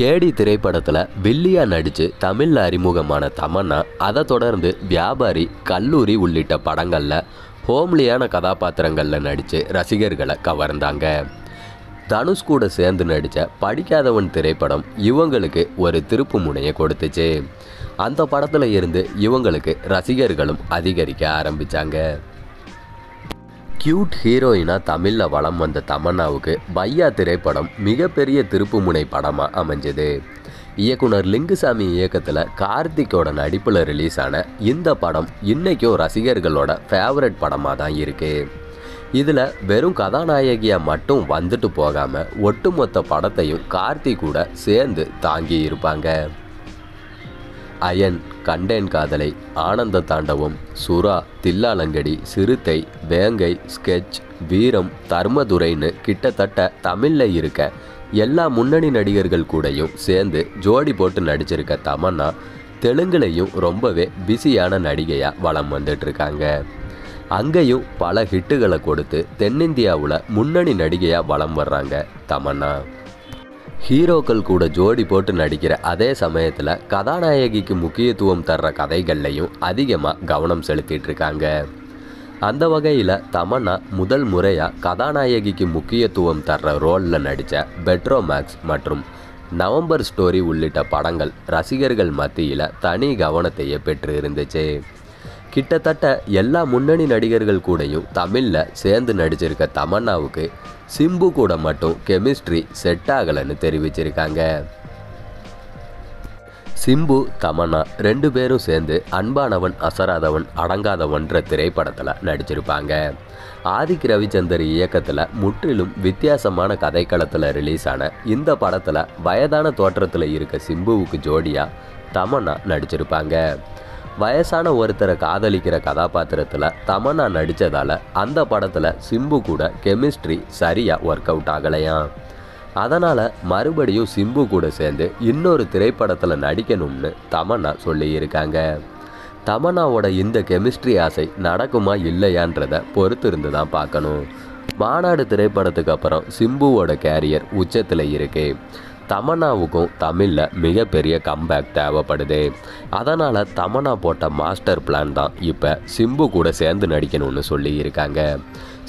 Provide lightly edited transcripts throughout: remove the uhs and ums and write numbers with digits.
கேடி திரைப்படத்தில் வில்லியா நடித்து தமிழில் அறிமுகமான தமன்னா, அதை தொடர்ந்து வியாபாரி, கல்லூரி உள்ளிட்ட படங்களில் ஹோம்லியான கதாபாத்திரங்களில் நடித்து ரசிகர்களை கவர்ந்தாங்க. தனுஷ் கூட சேர்ந்து நடித்த படிக்காதவன் திரைப்படம் இவங்களுக்கு ஒரு திருப்பு முனையை கொடுத்துச்சு. அந்த படத்தில் இருந்து இவங்களுக்கு ரசிகர்களும் அதிகரிக்க ஆரம்பித்தாங்க. கியூட் ஹீரோயினாக தமிழில் வளம் வந்த தமன்னாவுக்கு பையா திரைப்படம் மிகப்பெரிய திருப்பு முனை படமாக அமைஞ்சது. இயக்குனர் லிங்குசாமி இயக்கத்தில் கார்த்திகோட நடிப்பில் ரிலீஸ் ஆன இந்த படம் இன்றைக்கும் ரசிகர்களோட ஃபேவரட் படமாக தான் இருக்குது. இதில் வெறும் கதாநாயகியாக மட்டும் வந்துட்டு போகாமல் ஒட்டுமொத்த படத்தையும் கார்த்திக் கூட சேர்ந்து தாங்கி இருப்பாங்க. அயன், கண்டேன் காதலை, ஆனந்த தாண்டவம், சுறா, தில்லாலங்கடி, சிறுத்தை, வேங்கை, ஸ்கெட்ச், வீரம், தர்மதுரைன்னு கிட்டத்தட்ட தமிழில் இருக்க எல்லா முன்னணி நடிகர்கள் கூடயும் சேர்ந்து ஜோடி போட்டு நடிச்சிருக்க தமன்னா தெலுங்குலையும் ரொம்பவே பிஸியான நடிகையாக வளம் வந்துட்டுருக்காங்க. அங்கேயும் பல ஹிட்டுகளை கொடுத்து தென்னிந்தியாவில் முன்னணி நடிகையாக வளம் வர்றாங்க தமன்னா. ஹீரோக்கள் கூட ஜோடி போட்டு நடிக்கிற அதே சமயத்தில் கதாநாயகிக்கு முக்கியத்துவம் தர்ற கதைகள்லையும் அதிகமாக கவனம் செலுத்திட்டுருக்காங்க. அந்த வகையில் தமன்னா முதல் முறையாக கதாநாயகிக்கு முக்கியத்துவம் தர்ற ரோலில் நடித்த பெட்ரோமேக்ஸ் மற்றும் நவம்பர் ஸ்டோரி உள்ளிட்ட படங்கள் ரசிகர்கள் மத்தியில் தனி கவனத்தையே பெற்று இருந்துச்சு. கிட்டத்தட்ட எல்லா முன்னணி நடிகர்கள் கூடயும் தமிழில் சேர்ந்து நடிச்சிருக்க தமன்னாவுக்கு சிம்பு கூட மட்டும் கெமிஸ்ட்ரி செட் ஆகலைன்னு தெரிவிச்சிருக்காங்க. சிம்பு, தமன்னா ரெண்டு பேரும் சேர்ந்து அன்பானவன், அசராதவன், அடங்காதவன்ற திரைப்படத்தில் நடிச்சிருப்பாங்க. ஆதிக் ரவிச்சந்தர் இயக்கத்தில் முற்றிலும் வித்தியாசமான கதைக்களத்தில் ரிலீஸ் ஆன இந்த படத்தில் வயதான தோற்றத்தில் இருக்க சிம்புவுக்கு ஜோடியாக தமன்னா நடிச்சிருப்பாங்க. வயசான ஒருத்தரை காதலிக்கிற கதாபாத்திரத்தில் தமன்னா நடித்ததால் அந்த படத்தில் சிம்பு கூட கெமிஸ்ட்ரி சரியாக ஒர்க் அவுட் ஆகலையாம். அதனால் மறுபடியும் சிம்பு கூட சேர்ந்து இன்னொரு திரைப்படத்தில் நடிக்கணும்னு தமன்னா சொல்லியிருக்காங்க. தமன்னாவோட இந்த கெமிஸ்ட்ரி ஆசை நடக்குமா இல்லையான்றதை பொறுத்திருந்து தான் பார்க்கணும். மாநாடு திரைப்படத்துக்கு அப்புறம் சிம்புவோட கேரியர் உச்சத்தில் இருக்கு. தமன்னாவுக்கும் தமிழில் மிகப்பெரிய கம்பேக் தேவைப்படுது. அதனால் தமன்னா போட்ட மாஸ்டர் பிளான் தான் இப்போ சிம்பு கூட சேர்ந்து நடிக்கணும்னு சொல்லியிருக்காங்க.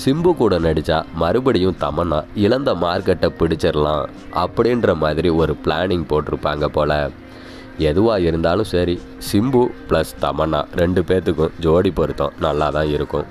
சிம்பு கூட நடித்தா மறுபடியும் தமன்னா இழந்த மார்க்கெட்டை பிடிச்சிடலாம் அப்படின்ற மாதிரி ஒரு பிளானிங் போட்டிருப்பாங்க போல். எதுவாக இருந்தாலும் சரி, சிம்பு ப்ளஸ் தமன்னா ரெண்டு பேர்த்துக்கும் ஜோடி பொருத்தம் நல்லா தான் இருக்கும்.